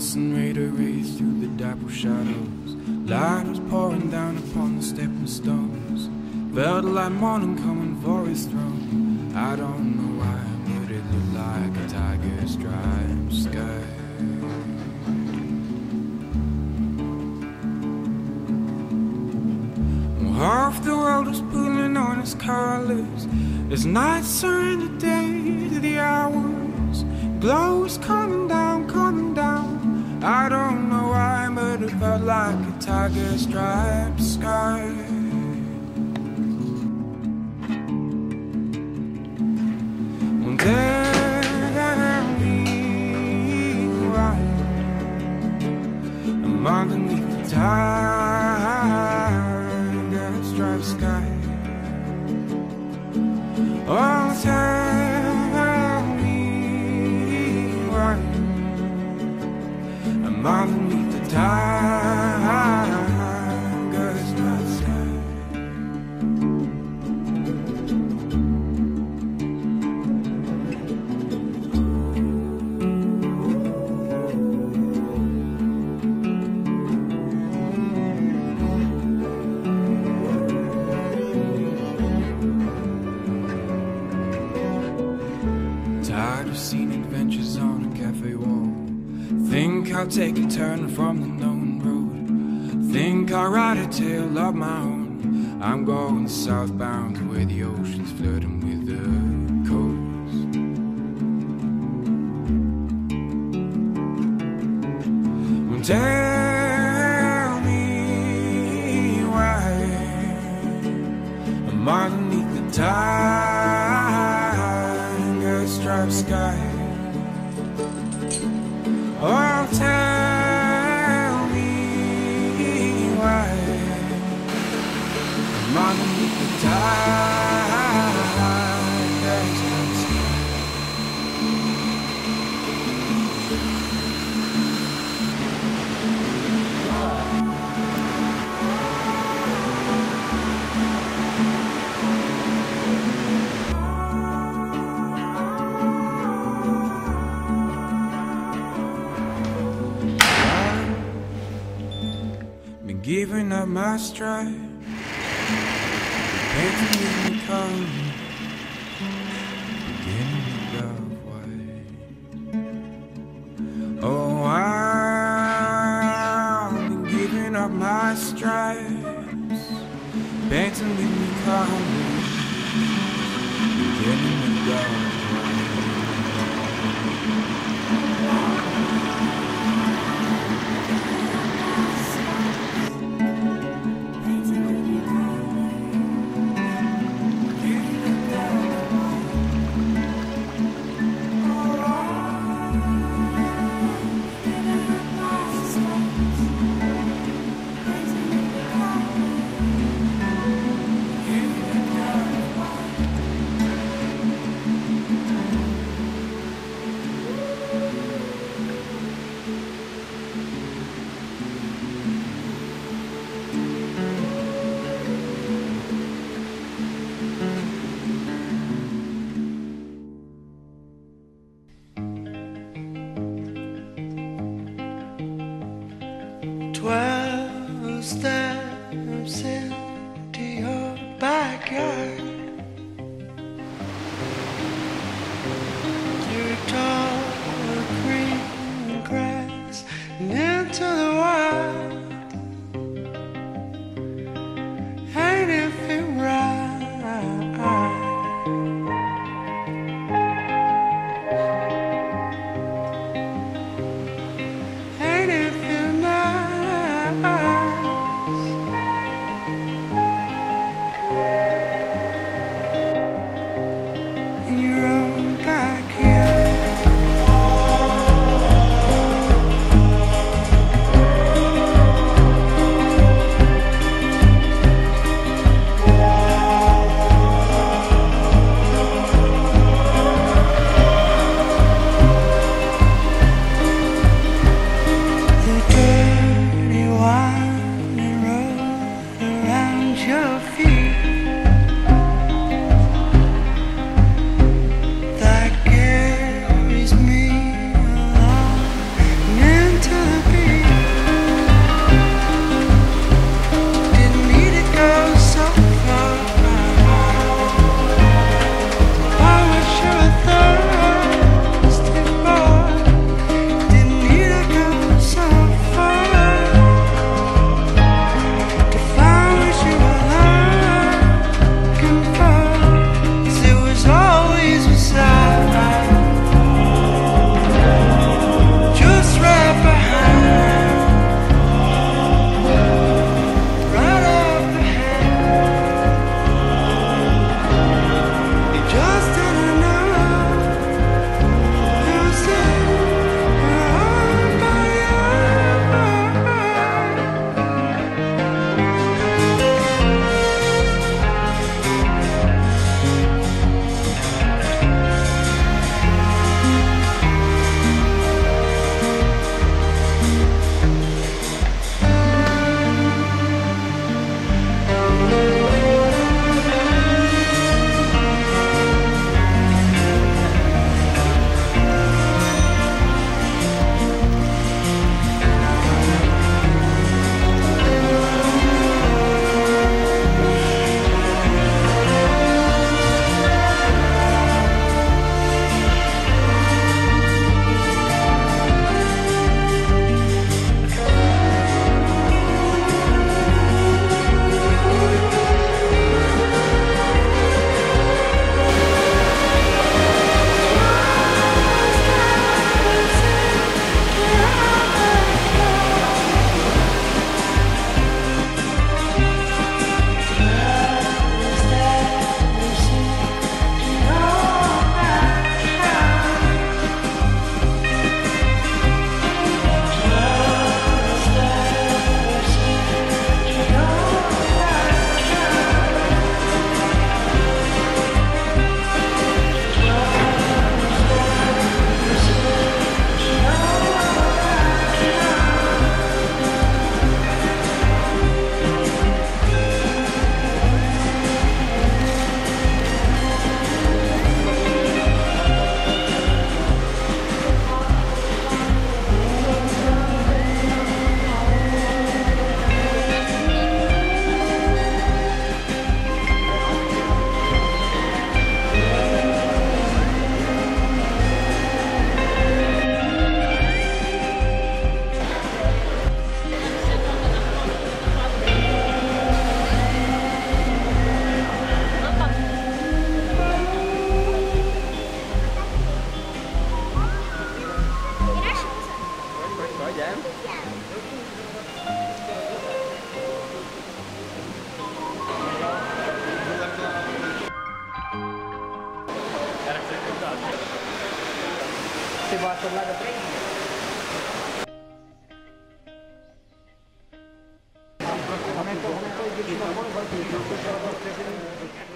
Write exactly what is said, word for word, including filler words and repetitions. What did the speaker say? Johnson Raider raced through the dapple shadows. Light was pouring down upon the stepping stones. Felt like morning coming for his throne. I don't know why, but it looked like a tiger's striped sky. Half the world is pulling on its colors. There's night surrender day to the hours. Glow is coming down, coming down. I don't know why, but it felt like a tiger's striped sky. One day. Oh, tell me why I'm underneath the tiger's sky. I've seen adventures on a cafe wall. Think I'll take a turn from the known road. Think I'll write a tale of my own. I'm going southbound to where the ocean's flirting with the coast. Tell me why I'm underneath the tide. Sky. Oh, tell me why I'm underneath the tiger's giving up my stride, painting in the color, beginning to love white. Oh, I've been giving up my stripes, painting in the color, beginning to love twelve steps into your backyard. Through tall green grass and into the wild. And if it right, and if you're not. That carries me along into ты вашу надо пройти.